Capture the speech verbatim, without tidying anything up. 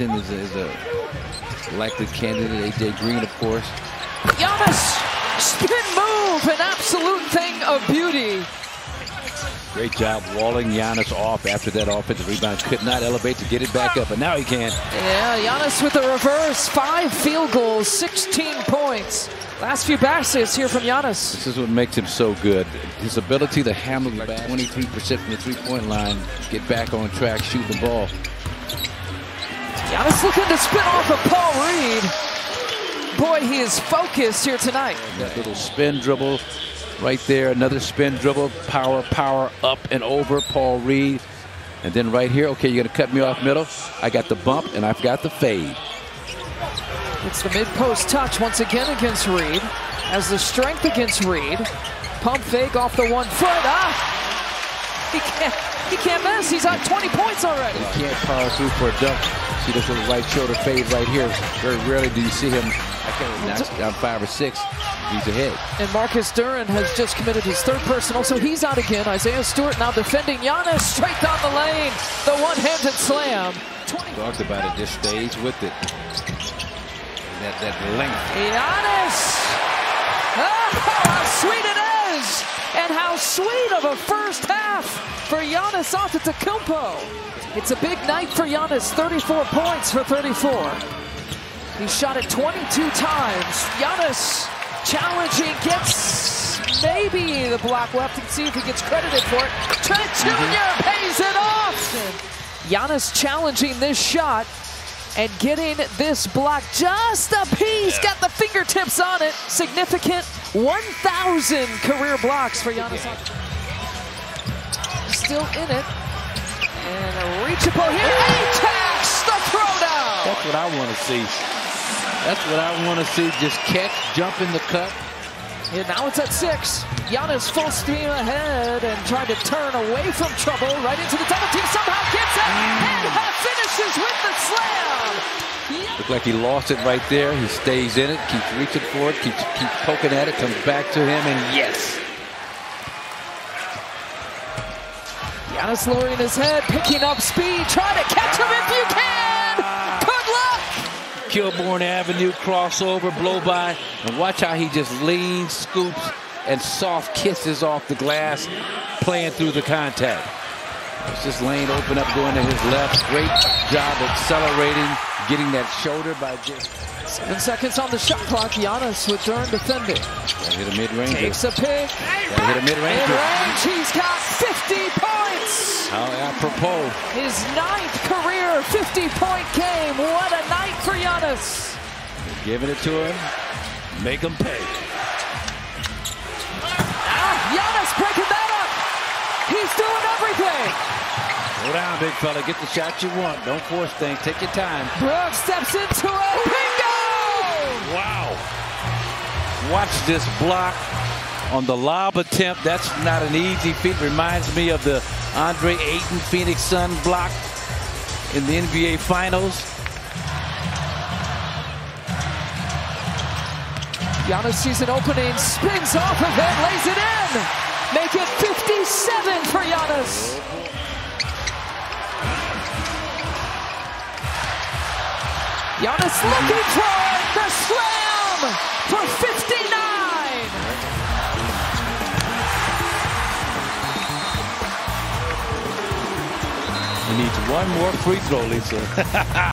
Ayton is a, is a likely candidate. A J Green, of course. Giannis! Spin move! An absolute thing of beauty. Great job walling Giannis off after that offensive rebound. Could not elevate to get it back up, but now he can. Yeah, Giannis with the reverse. Five field goals, sixteen points. Last few baskets here from Giannis. This is what makes him so good. His ability to handle the basket. twenty-three percent from the three-point line. Get back on track, shoot the ball. Giannis looking to spin off of Paul Reed. Boy, he is focused here tonight. That little spin dribble. Right there, another spin dribble, power, power, up and over, Paul Reed. And then right here, okay, you're gonna cut me off middle. I got the bump and I've got the fade. It's the mid-post touch once again against Reed. Has the strength against Reed. Pump fake off the one foot, ah! He can't, he can't miss, he's on twenty points already. He can't power through for a dunk. See this little right shoulder fade right here. Very rarely do you see him. I can't knock down five or six. He's ahead. And Marcus Duren has just committed his third personal, so he's out again. Isaiah Stewart now defending Giannis straight down the lane. The one-handed slam. Talked about it, just stays with it. That, that length. Giannis! Oh, how sweet it is! And how sweet of a first half for Giannis Antetokounmpo. It's a big night for Giannis, thirty-four points for thirty-four. He shot it twenty-two times. Giannis challenging, gets maybe the block left and see if he gets credited for it. Trent Junior Mm-hmm. pays it off! Giannis challenging this shot and getting this block just a piece. Yeah. Got the fingertips on it. Significant one thousand career blocks for Giannis. Yeah. Still in it. And a reachable here. Atax the throwdown! That's what I want to see. That's what I want to see. Just catch, jump in the cup. And now it's at six. Giannis full steam ahead and tried to turn away from trouble. Right into the double team. Somehow gets it and finishes with the slam. Looked like he lost it right there. He stays in it. Keeps reaching for it. Keeps keeps poking at it. Comes back to him and yes. Giannis lowering his head, picking up speed. Try to catch him if you can. Kilbourne Avenue crossover, blow by, and watch how he just leans, scoops, and soft kisses off the glass, playing through the contact. It's just lane open up, going to his left. Great job accelerating, getting that shoulder by just. Seven seconds on the shot clock. Giannis with Duren defending. That hit a mid-range. Takes a pick. That hit a mid-range. Mid-range. He's got fifty points. How apropos. His ninth career fifty-point game. What a night for Giannis. They're giving it to him. Make him pay. Ah, Giannis breaking that up. He's doing everything. Go down, big fella. Get the shot you want. Don't force things. Take your time. Brooks steps into it. Bingo! Wow. Watch this block on the lob attempt. That's not an easy feat. Reminds me of the Andre Ayton Phoenix Sun block in the N B A Finals. Giannis sees an opening, spins off of it, lays it in. Make it fifty-seven for Giannis. Giannis looking for it, the slam for fifty-nine! He needs one more free throw, Lisa.